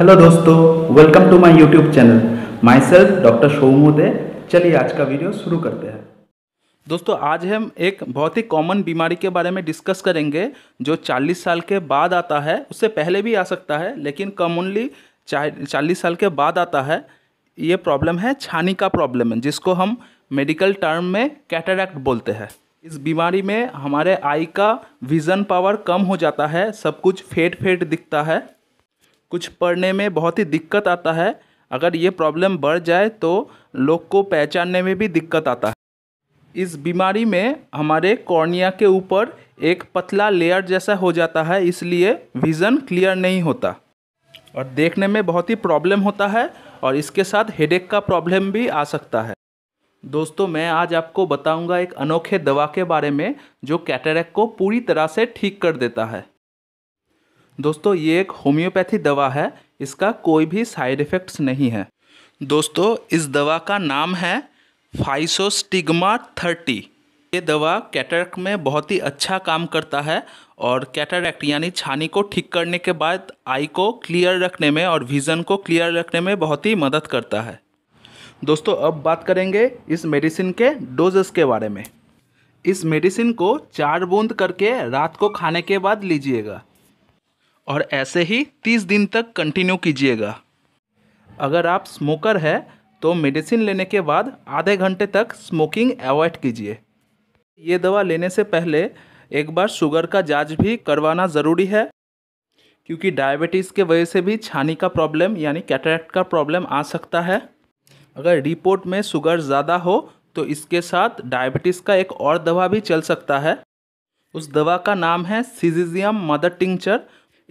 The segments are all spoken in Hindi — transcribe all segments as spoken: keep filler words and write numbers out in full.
हेलो दोस्तों, welcome to my YouTube channel. Myself doctor Somu दे। चलिए आज का वीडियो शुरू करते हैं। दोस्तों आज हम एक बहुत ही कॉमन बीमारी के बारे में डिस्कस करेंगे जो चालीस साल के बाद आता है। उससे पहले भी आ सकता है लेकिन कॉमनली चालीस साल के बाद आता है। ये प्रॉब्लम है छानी का प्रॉब्लम, जिसको हम मेडिकल टर्म में कैटरैक्ट बोलते हैं। इस बीमारी में हमारे आई का विज़न पावर कम हो जाता है, सब कुछ फेट फेट दिखता है, कुछ पढ़ने में बहुत ही दिक्कत आता है। अगर ये प्रॉब्लम बढ़ जाए तो लोग को पहचानने में भी दिक्कत आता है। इस बीमारी में हमारे कॉर्निया के ऊपर एक पतला लेयर जैसा हो जाता है, इसलिए विज़न क्लियर नहीं होता और देखने में बहुत ही प्रॉब्लम होता है और इसके साथ हेडेक का प्रॉब्लम भी आ सकता है। दोस्तों मैं आज आपको बताऊंगा एक अनोखे दवा के बारे में जो कैटरैक्ट को पूरी तरह से ठीक कर देता है। दोस्तों ये एक होम्योपैथी दवा है, इसका कोई भी साइड इफ़ेक्ट्स नहीं है। दोस्तों इस दवा का नाम है फाइसोस्टिग्मा थर्टी। ये दवा कैटरैक्ट में बहुत ही अच्छा काम करता है और कैटरैक्ट यानी छानी को ठीक करने के बाद आई को क्लियर रखने में और विज़न को क्लियर रखने में बहुत ही मदद करता है। दोस्तों अब बात करेंगे इस मेडिसिन के डोजेस के बारे में। इस मेडिसिन को चार बूंद करके रात को खाने के बाद लीजिएगा और ऐसे ही तीस दिन तक कंटिन्यू कीजिएगा। अगर आप स्मोकर है तो मेडिसिन लेने के बाद आधे घंटे तक स्मोकिंग अवॉइड कीजिए। ये दवा लेने से पहले एक बार शुगर का जांच भी करवाना ज़रूरी है, क्योंकि डायबिटीज़ के वजह से भी छानी का प्रॉब्लम यानी कैटरैक्ट का प्रॉब्लम आ सकता है। अगर रिपोर्ट में शुगर ज़्यादा हो तो इसके साथ डायबिटीज़ का एक और दवा भी चल सकता है। उस दवा का नाम है सीजियम मदर टिंक्चर।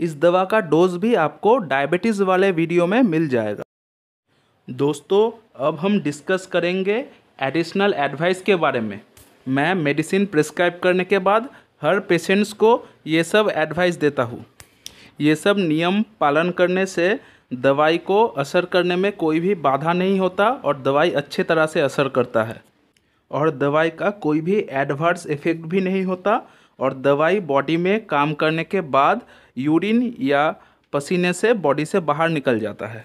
इस दवा का डोज भी आपको डायबिटीज़ वाले वीडियो में मिल जाएगा। दोस्तों अब हम डिस्कस करेंगे एडिशनल एडवाइस के बारे में। मैं मेडिसिन प्रिस्क्राइब करने के बाद हर पेशेंट्स को ये सब एडवाइस देता हूँ। ये सब नियम पालन करने से दवाई को असर करने में कोई भी बाधा नहीं होता और दवाई अच्छे तरह से असर करता है और दवाई का कोई भी एडवर्स इफ़ेक्ट भी नहीं होता और दवाई बॉडी में काम करने के बाद यूरिन या पसीने से बॉडी से बाहर निकल जाता है।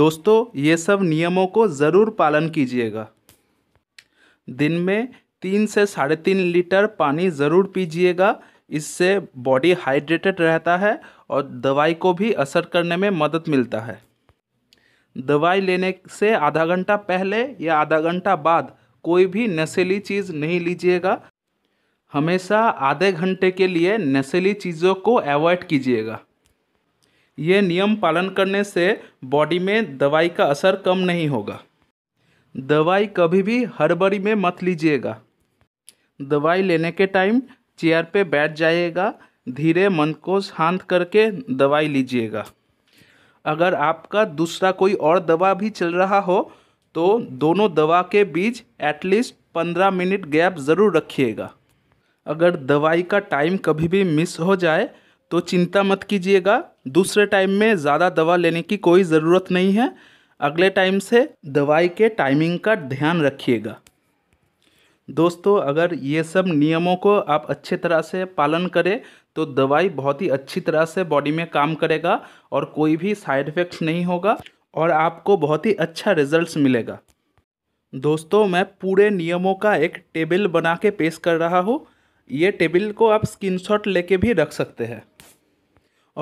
दोस्तों ये सब नियमों को ज़रूर पालन कीजिएगा। दिन में तीन से साढ़े तीन लीटर पानी ज़रूर पीजिएगा, इससे बॉडी हाइड्रेटेड रहता है और दवाई को भी असर करने में मदद मिलता है। दवाई लेने से आधा घंटा पहले या आधा घंटा बाद कोई भी नशीली चीज़ नहीं लीजिएगा। हमेशा आधे घंटे के लिए नशीली चीज़ों को अवॉइड कीजिएगा। ये नियम पालन करने से बॉडी में दवाई का असर कम नहीं होगा। दवाई कभी भी हड़बड़ी में मत लीजिएगा। दवाई लेने के टाइम चेयर पे बैठ जाइएगा, धीरे मन को शांत करके दवाई लीजिएगा। अगर आपका दूसरा कोई और दवा भी चल रहा हो तो दोनों दवा के बीच एटलीस्ट पंद्रह मिनट गैप ज़रूर रखिएगा। अगर दवाई का टाइम कभी भी मिस हो जाए तो चिंता मत कीजिएगा, दूसरे टाइम में ज़्यादा दवा लेने की कोई ज़रूरत नहीं है। अगले टाइम से दवाई के टाइमिंग का ध्यान रखिएगा। दोस्तों अगर ये सब नियमों को आप अच्छे तरह से पालन करें तो दवाई बहुत ही अच्छी तरह से बॉडी में काम करेगा और कोई भी साइड इफ़ेक्ट्स नहीं होगा और आपको बहुत ही अच्छा रिजल्ट्स मिलेगा। दोस्तों मैं पूरे नियमों का एक टेबल बना के पेश कर रहा हूँ। ये टेबल को आप स्क्रीनशॉट लेके भी रख सकते हैं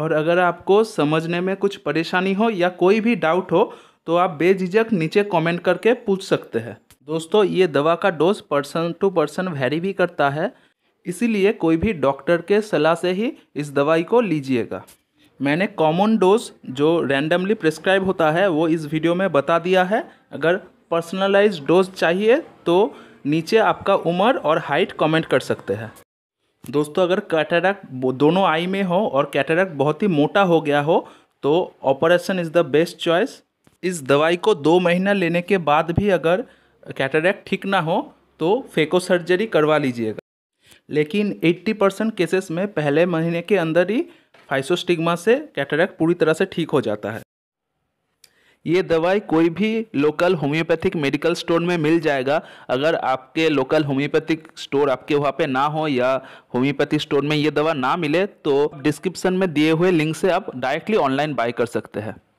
और अगर आपको समझने में कुछ परेशानी हो या कोई भी डाउट हो तो आप बेझिझक नीचे कमेंट करके पूछ सकते हैं। दोस्तों ये दवा का dose person to person vary भी करता है, इसीलिए कोई भी डॉक्टर के सलाह से ही इस दवाई को लीजिएगा। मैंने कॉमन डोज जो रैंडमली प्रिस्क्राइब होता है वो इस वीडियो में बता दिया है। अगर पर्सनलाइज्ड डोज चाहिए तो नीचे आपका उम्र और हाइट कमेंट कर सकते हैं। दोस्तों अगर कैटरैक्ट दोनों आई में हो और कैटरैक्ट बहुत ही मोटा हो गया हो तो operation is the best choice. इस दवाई को दो महीना लेने के बाद भी अगर कैटरैक्ट ठीक ना हो तो फेको सर्जरी करवा लीजिएगा। लेकिन अस्सी परसेंट केसेस में पहले महीने के अंदर ही फाइसोस्टिग्मा से कैटरैक्ट पूरी तरह से ठीक हो जाता है। ये दवाई कोई भी लोकल होम्योपैथिक मेडिकल स्टोर में मिल जाएगा। अगर आपके लोकल होम्योपैथिक स्टोर आपके वहाँ पे ना हो या होम्योपैथी स्टोर में ये दवा ना मिले तो डिस्क्रिप्शन में दिए हुए लिंक से आप डायरेक्टली ऑनलाइन बाय कर सकते हैं।